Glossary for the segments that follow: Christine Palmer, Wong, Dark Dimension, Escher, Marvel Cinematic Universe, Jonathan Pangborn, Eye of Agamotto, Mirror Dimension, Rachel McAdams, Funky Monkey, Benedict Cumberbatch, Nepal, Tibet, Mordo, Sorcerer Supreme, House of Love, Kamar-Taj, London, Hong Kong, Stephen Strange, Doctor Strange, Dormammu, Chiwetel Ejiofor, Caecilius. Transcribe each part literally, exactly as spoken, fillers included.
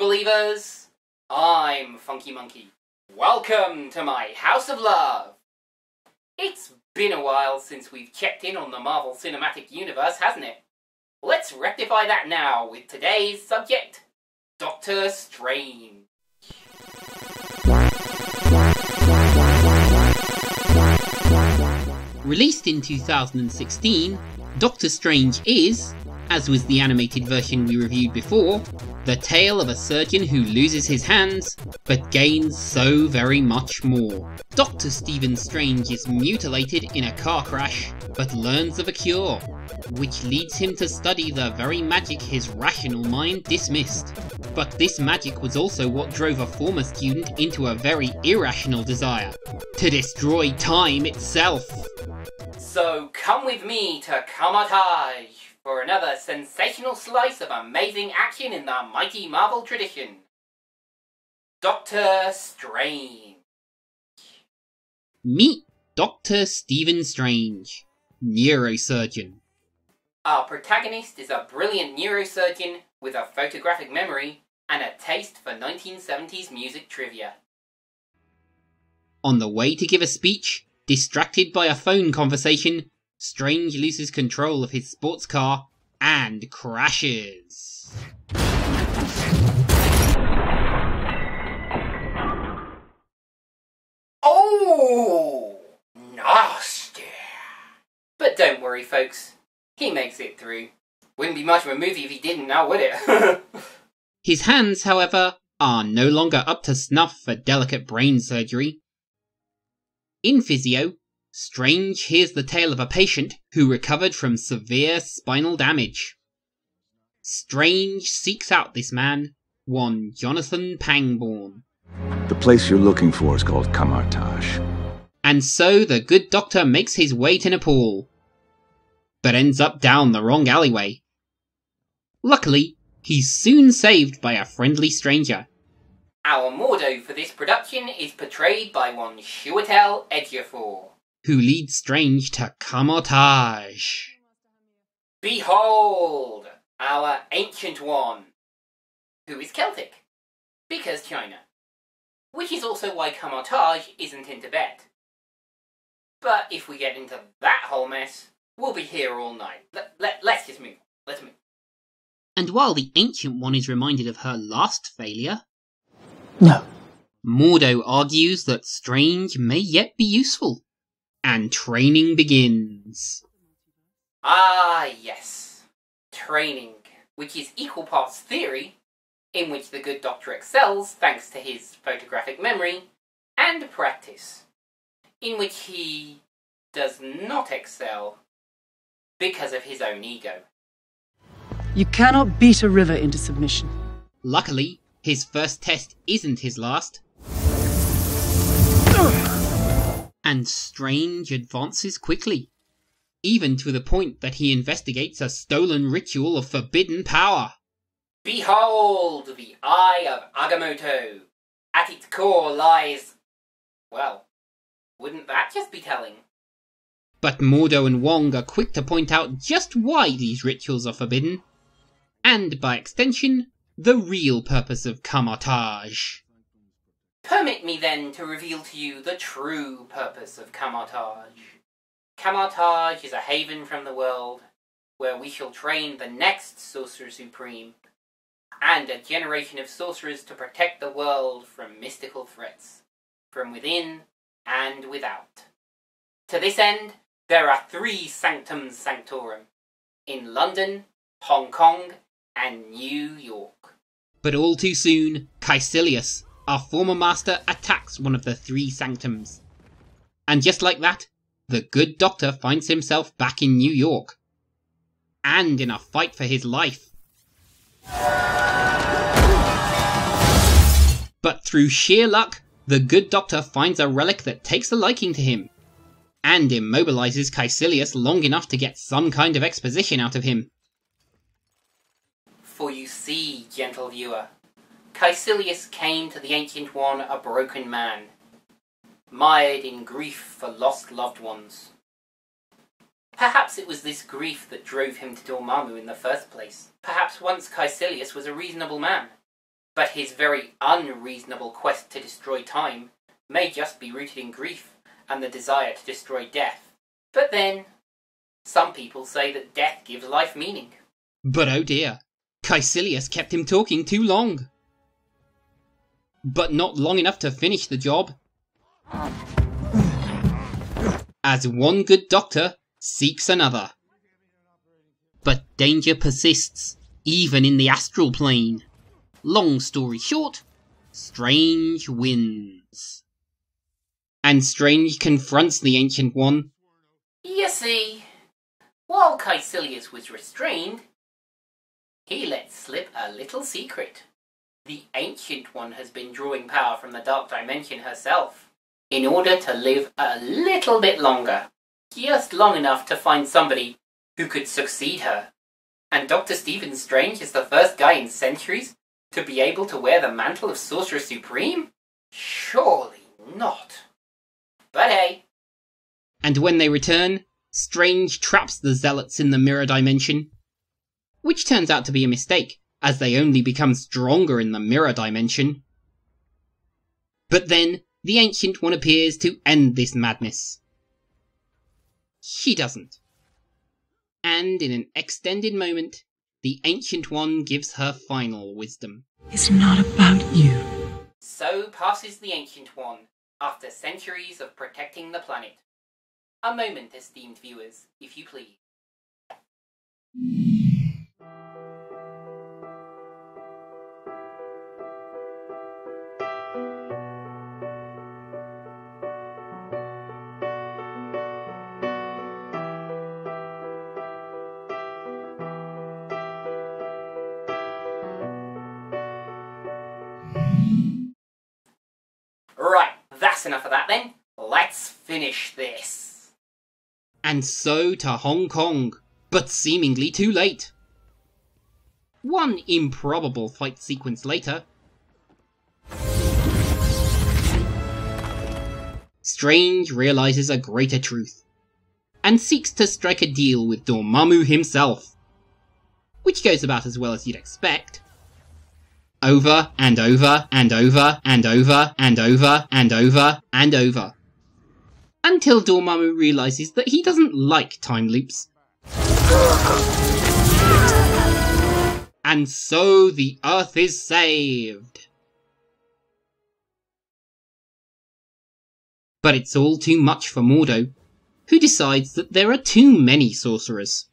believers, I'm Funky Monkey. Welcome to my House of Love! It's been a while since we've checked in on the Marvel Cinematic Universe, hasn't it? Let's rectify that now with today's subject, Doctor Strange. Released in two thousand sixteen, Doctor Strange is, as was the animated version we reviewed before, the tale of a surgeon who loses his hands, but gains so very much more. Doctor Stephen Strange is mutilated in a car crash, but learns of a cure, which leads him to study the very magic his rational mind dismissed. But this magic was also what drove a former student into a very irrational desire, to destroy time itself. So come with me to Kamar-Taj for another sensational slice of amazing action in the mighty Marvel tradition. Doctor Strange. Meet Doctor Stephen Strange, neurosurgeon. Our protagonist is a brilliant neurosurgeon with a photographic memory and a taste for nineteen seventies music trivia. On the way to give a speech, distracted by a phone conversation, Strange loses control of his sports car and crashes. Oh, nasty. But don't worry, folks. He makes it through. Wouldn't be much of a movie if he didn't now, would it? His hands, however, are no longer up to snuff for delicate brain surgery. In physio, Strange hears the tale of a patient who recovered from severe spinal damage. Strange seeks out this man, one Jonathan Pangborn. The place you're looking for is called Kamar-Taj. And so the good doctor makes his way to Nepal, but ends up down the wrong alleyway. Luckily, he's soon saved by a friendly stranger. Our Mordo for this production is portrayed by one Chiwetel Ejiofor, who leads Strange to Kamar-Taj. Behold, our Ancient One, who is Celtic, because China, which is also why Kamar-Taj isn't in Tibet. But if we get into that whole mess, we'll be here all night. Let, let, let's just move. Let's move. And while the Ancient One is reminded of her last failure, no, Mordo argues that Strange may yet be useful, and training begins. Ah yes, training, which is equal parts theory, in which the good doctor excels thanks to his photographic memory, and practice, in which he does not excel because of his own ego. You cannot beat a river into submission. Luckily, his first test isn't his last, and Strange advances quickly, even to the point that he investigates a stolen ritual of forbidden power. Behold the Eye of Agamotto. At its core lies... well, wouldn't that just be telling? But Mordo and Wong are quick to point out just why these rituals are forbidden, and by extension, the real purpose of Kamar-Taj. Permit me then to reveal to you the true purpose of Kamar-Taj. Kamar-Taj is a haven from the world where we shall train the next Sorcerer Supreme and a generation of sorcerers to protect the world from mystical threats, from within and without. To this end, there are three Sanctum Sanctorum in London, Hong Kong, and New York. But all too soon, Caecilius, our former master, attacks one of the three sanctums. And just like that, the good doctor finds himself back in New York, and in a fight for his life. But through sheer luck, the good doctor finds a relic that takes a liking to him, and immobilizes Caecilius long enough to get some kind of exposition out of him. For you see, gentle viewer, Caecilius came to the Ancient One a broken man, mired in grief for lost loved ones. Perhaps it was this grief that drove him to Dormammu in the first place. Perhaps once Caecilius was a reasonable man, but his very unreasonable quest to destroy time may just be rooted in grief and the desire to destroy death. But then, some people say that death gives life meaning. But oh dear, Caecilius kept him talking too long. But not long enough to finish the job. As one good doctor seeks another. But danger persists, even in the astral plane. Long story short, Strange wins. And Strange confronts the Ancient One. You see, while Caecilius was restrained, he let slip a little secret. The Ancient One has been drawing power from the Dark Dimension herself, in order to live a little bit longer, just long enough to find somebody who could succeed her. And Doctor Stephen Strange is the first guy in centuries to be able to wear the mantle of Sorcerer Supreme? Surely not. But hey. And when they return, Strange traps the zealots in the Mirror Dimension, which turns out to be a mistake, as they only become stronger in the Mirror Dimension. But then, the Ancient One appears to end this madness. She doesn't. And in an extended moment, the Ancient One gives her final wisdom. It's not about you. So passes the Ancient One, after centuries of protecting the planet. A moment, esteemed viewers, if you please. Right, that's enough of that then. Let's finish this. And so to Hong Kong, but seemingly too late. One improbable fight sequence later, Strange realizes a greater truth, and seeks to strike a deal with Dormammu himself, which goes about as well as you'd expect. Over and over and over and over and over and over and over. Until Dormammu realizes that he doesn't like time loops. And so the Earth is saved. But it's all too much for Mordo, who decides that there are too many sorcerers.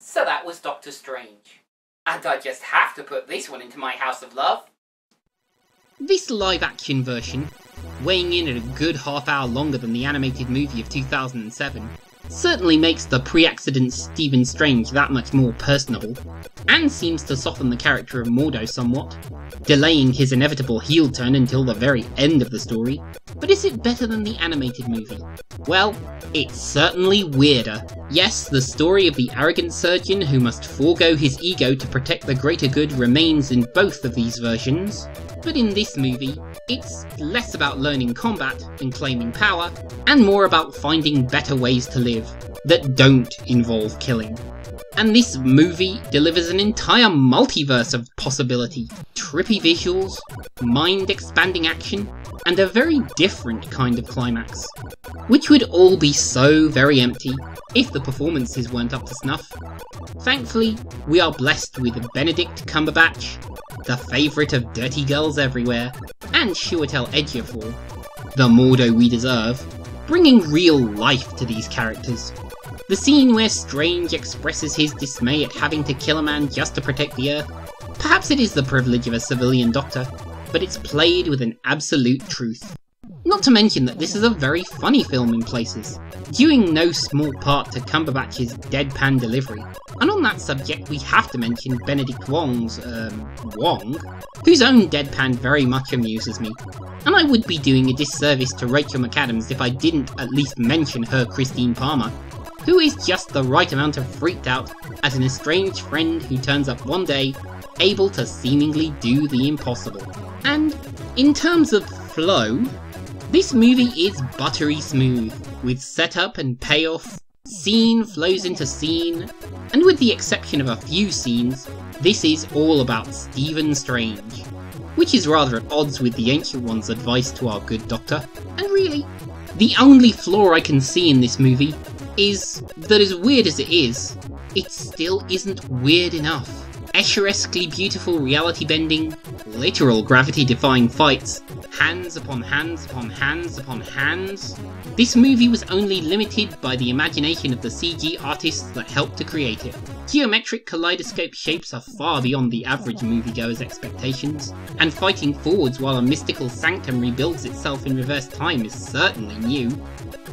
So that was Doctor Strange. And I just have to put this one into my House of Love. This live-action version, weighing in at a good half hour longer than the animated movie of two thousand seven, certainly makes the pre-accident Stephen Strange that much more personable, and seems to soften the character of Mordo somewhat, delaying his inevitable heel turn until the very end of the story. But is it better than the animated movie? Well, it's certainly weirder. Yes, the story of the arrogant surgeon who must forego his ego to protect the greater good remains in both of these versions, but in this movie, it's less about learning combat and claiming power, and more about finding better ways to live that don't involve killing. And this movie delivers an entire multiverse of possibility, trippy visuals, mind-expanding action, and a very different kind of climax, which would all be so very empty if the performances weren't up to snuff. Thankfully, we are blessed with Benedict Cumberbatch, the favourite of dirty girls everywhere, and Chiwetel Ejiofor, the Mordo we deserve, bringing real life to these characters. The scene where Strange expresses his dismay at having to kill a man just to protect the Earth, perhaps it is the privilege of a civilian doctor, but it's played with an absolute truth. Not to mention that this is a very funny film in places, due in no small part to Cumberbatch's deadpan delivery. And on that subject we have to mention Benedict Wong's, um, Wong, whose own deadpan very much amuses me. And I would be doing a disservice to Rachel McAdams if I didn't at least mention her Christine Palmer, who is just the right amount of freaked out at an estranged friend who turns up one day, able to seemingly do the impossible. And in terms of flow, this movie is buttery smooth, with setup and payoff, scene flows into scene, And with the exception of a few scenes, this is all about Stephen Strange, which is rather at odds with the Ancient One's advice to our good Doctor. And really, the only flaw I can see in this movie is that, as weird as it is, it still isn't weird enough. Escher-esquely beautiful reality-bending, literal gravity-defying fights, hands upon hands upon hands upon hands. This movie was only limited by the imagination of the C G artists that helped to create it. Geometric kaleidoscope shapes are far beyond the average moviegoer's expectations, and fighting forwards while a mystical sanctum rebuilds itself in reverse time is certainly new.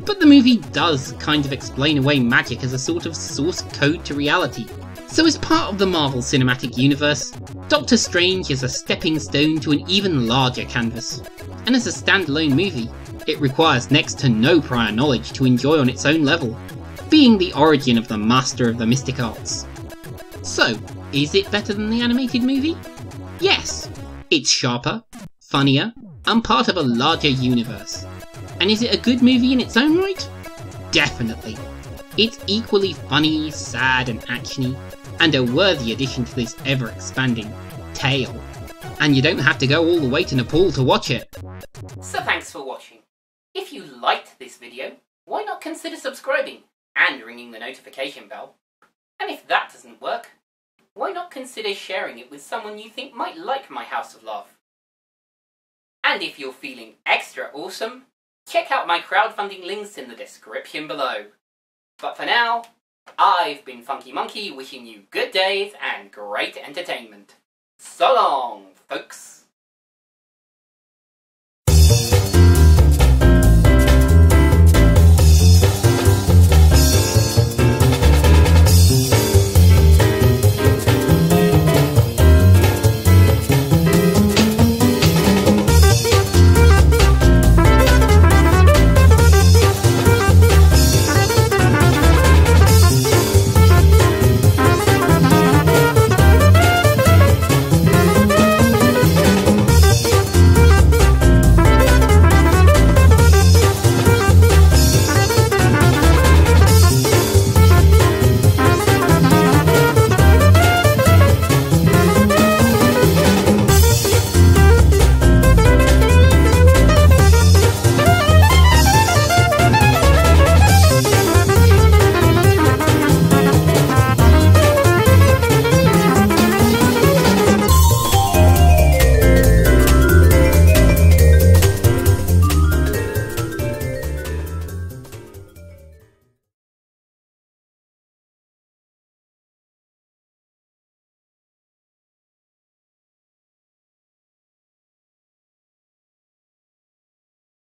But the movie does kind of explain away magic as a sort of source code to reality. So as part of the Marvel Cinematic Universe, Doctor Strange is a stepping stone to an even larger canvas, and as a standalone movie, it requires next to no prior knowledge to enjoy on its own level, being the origin of the master of the mystic arts. So, is it better than the animated movie? Yes! It's sharper, funnier, and part of a larger universe. And is it a good movie in its own right? Definitely! It's equally funny, sad, and actiony, and a worthy addition to this ever-expanding tale. And you don't have to go all the way to Nepal to watch it. So thanks for watching. If you liked this video, why not consider subscribing and ringing the notification bell? And if that doesn't work, why not consider sharing it with someone you think might like my House of Love? And if you're feeling extra awesome, check out my crowdfunding links in the description below. But for now, I've been Funky Monkey wishing you good days and great entertainment. So long, folks!